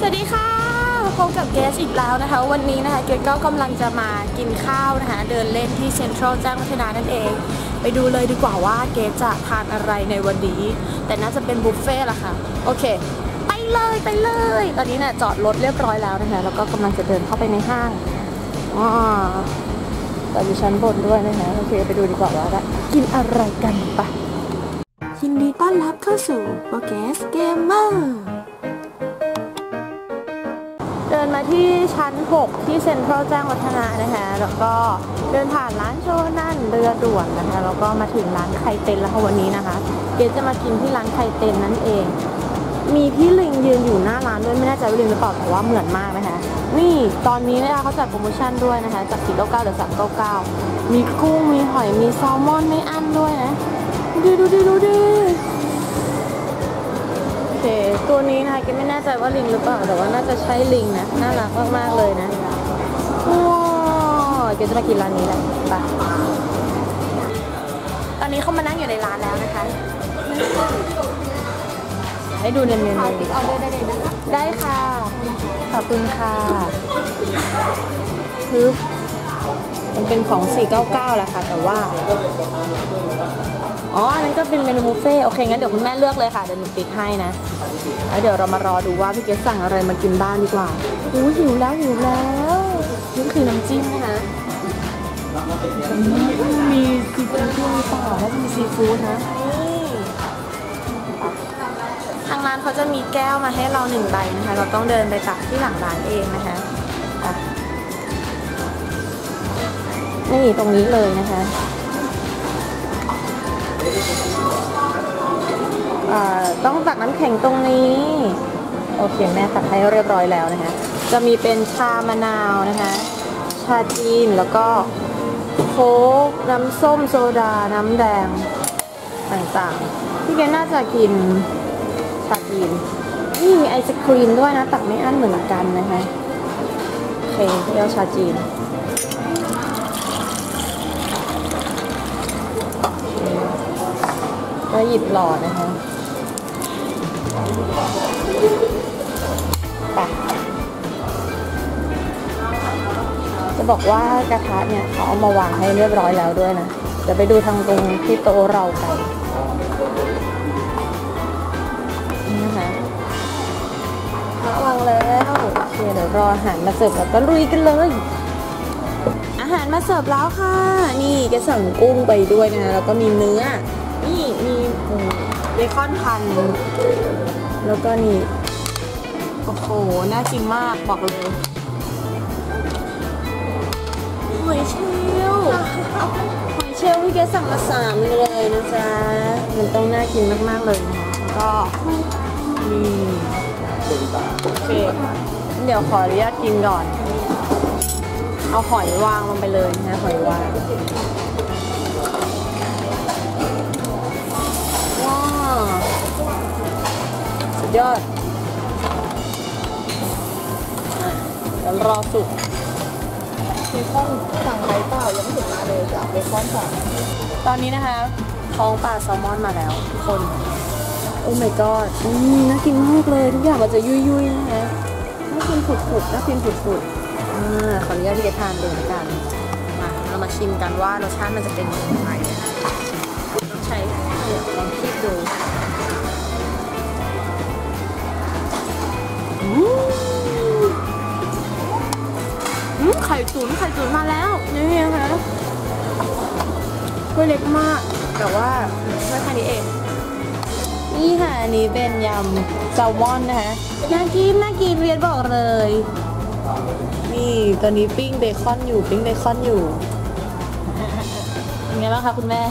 สวัสดีค่ะพบกับเกสอีกแล้วนะคะวันนี้นะคะเกสก็กำลังจะมากินข้าวนะคะเดินเล่นที่เซ็นทรัลแจ้งวัฒนะนั่นเองไปดูเลยดีกว่าว่าเกสจะทานอะไรในวันนี้แต่น่าจะเป็นบุฟเฟ่ต์ละค่ะโอเคไปเลยไปเลยตอนนี้เนี่ยจอดรถเรียบร้อยแล้วนะคะแล้วก็กำลังจะเดินเข้าไปในห้างแต่อยู่ชั้นบนด้วยนะคะโอเคไปดูดีกว่าว่ากินอะไรกันปะยินดีต้อนรับเข้าสู่โปเกสเกมเมอร์เดินมาที่ชั้น 6ที่เซ็นทรัลแจ้งวัฒนะนะคะแล้วก็เดินผ่านร้านโชนั่นเรือด่วนนะคะแล้วก็มาถึงร้านไคเต็นแล้วค่ะวันนี้นะคะเกสจะมากินที่ร้านไคเต็นนั่นเองมีพี่ลิงยืนอยู่หน้าร้านด้วยไม่แน่ใจว่าลิงหรือเปล่าแต่ว่าเหมือนมากนะคะนี่ตอนนี้นะคะเขาจัดโปรโมชั่นด้วยนะคะจาก499เหลือ399มีกุ้งมีหอยมีแซลมอนไม่อั้นด้วยนะดูดิโอเคตัวนี้นะคะก็ไม่แน่ใจว่าลิงหรือเปล่าแต่ว่าน่าจะใช่ลิงนะน่ารักมากๆเลยนะว้าวเดี๋ยวจะมากินร้านนี้แหละไปตอนนี้เขามานั่งอยู่ในร้านแล้วนะคะให้ดูเน้นๆติ๊กออเดอร์ได้เลยนะคะได้ค่ะขอบคุณค่ะคือมันเป็นของ499แหละค่ะแต่ว่าอ๋ออันนั้นก็เป็นเมนูบุฟเฟ่ต์โอเคงั้นเดี๋ยวคุณแม่เลือกเลยค่ะเดี๋ยวหนูติ๊กให้นะแล้วเดี๋ยวเรามารอดูว่าพี่เกศสั่งอะไรมากินบ้างดีกว่าอู้หิวแล้วนี่คือน้ำจิ้มนะคะมีซีฟู้ดด้วยเปล่าแล้วมีซีฟู้ดนะทางร้านเขาจะมีแก้วมาให้เรา1ใบนะคะเราต้องเดินไปตักที่หลังร้านเองนะคะนี่ตรงนี้เลยนะคะต้องตักน้ำแข็งตรงนี้โอเคแม่ตักให้เรียบร้อยแล้วนะคะจะมีเป็นชามะนาวนะคะชาจีนแล้วก็โค้กน้ำส้มโซดาน้ำแดงต่างๆพี่แกน่าจะกินชาจีนนี่มีไอศครีมด้วยนะตักไม่อั้นเหมือนกันนะคะโอเคเดี๋ยวชาจีนก็หยิบหลอดนะคะไปจะบอกว่ากระทะเนี่ยเขาเอามาวางให้เรียบร้อยแล้วด้วยนะเดี๋ยวไปดูทางตรงที่โต๊ะเรากันนี่นะคะวางแล้วโอเคเดี๋ยวรออาหารมาเสิร์ฟแล้วก็ลุยกันเลยอาหารมาเสิร์ฟแล้วค่ะนี่แกสั่งกุ้งไปด้วยนะแล้วก็มีเนื้อนี่มีเบคอนพันแล้วก็นี่โอ้โหน่ากินมากบอกเลยหอยเชลล์หอยเชลล์พี่แกสั่งมา3เลยนะจ๊ะมันต้องน่ากินมากๆเลยนะคะก็มีโอเคเดี๋ยวขออนุญาตกินก่อนเอาหอยวางลงไปเลยนะหอยวางยอดแล้วรอสุกเบคอนสั่งไรเปล่ายังไม่ถึงมาเลยจ้ะเบคอนสั่งตอนนี้นะคะท้องปลาแซลมอนมาแล้วทุกคนโอ้ my god น่ากินมากเลยทุกอย่างมันจะยุ่ยๆนะคะน่ากินผุดๆน่ากินผุดๆขออนุญาตที่จะทานดูกันมาเรามาชิมกันว่ารสชาติมันจะเป็นยังไงต้องใช้ลองคิดดูไข่ตุ๋นมาแล้วนี่นะคะถ้วยเล็กมากแต่ว่าถ้วยแค่นี้เองนี่ค่ะอันนี้เป็นยำแซลมอนนะคะน่ากินเรียนบอกเลยนี่ตอนนี้ปิ้งเบคอนอยู่เป็นไงบ้างคะคุณแม่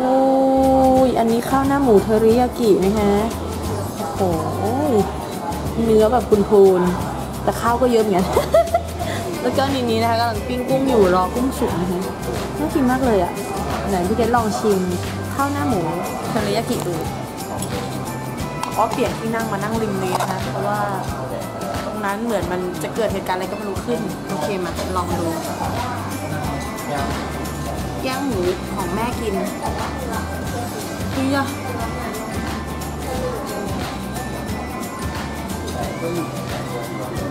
อุ้ยอันนี้ข้าวหน้าหมูเทอริยากินะคะโอ้ยเนื้อแบบพูนๆแต่ข้าวก็เยอะเหมือนกัน แล้วก็นี้นะคะกำลังปิ้งกุ้งอยู่รอกุ้งสุกนะคะน่ากินมากเลยอ่ะไหนพี่เกศลองชิมข้าวหน้าหมูเทอริยากิดูขอเปลี่ยนที่นั่งมานั่งริมนี้นะคะเพราะว่าตรงนั้นเหมือนมันจะเกิดเหตุการณ์อะไรก็ไม่รู้ขึ้นโอเคมาลองดูย่างหมูของแม่กิน ดูยะ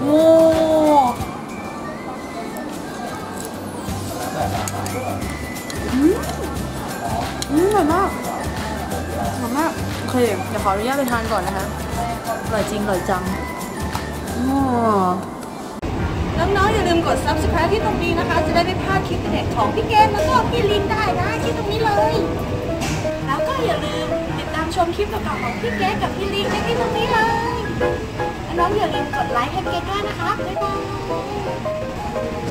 โอ้อร่อยมากอร่อยมากโอเคเดี๋ยวขออนุญาตไปทานก่อนนะคะอร่อยจริงอร่อยจังน้องๆอย่าลืมกด subscribe ที่ตรงนี้นะคะจะได้ไม่พลาดคลิปเด็ดของพี่เกมแล้วก็พี่ลินได้นะที่ตรงนี้เลยแล้วก็อย่าลืมติดตามชมคลิปต่อๆของพี่เกมกับพี่ลินได้ที่ตรงนี้เลยน้องๆอย่าลืมกดไลค์ให้เกมด้วยนะคะบ๊ายบาย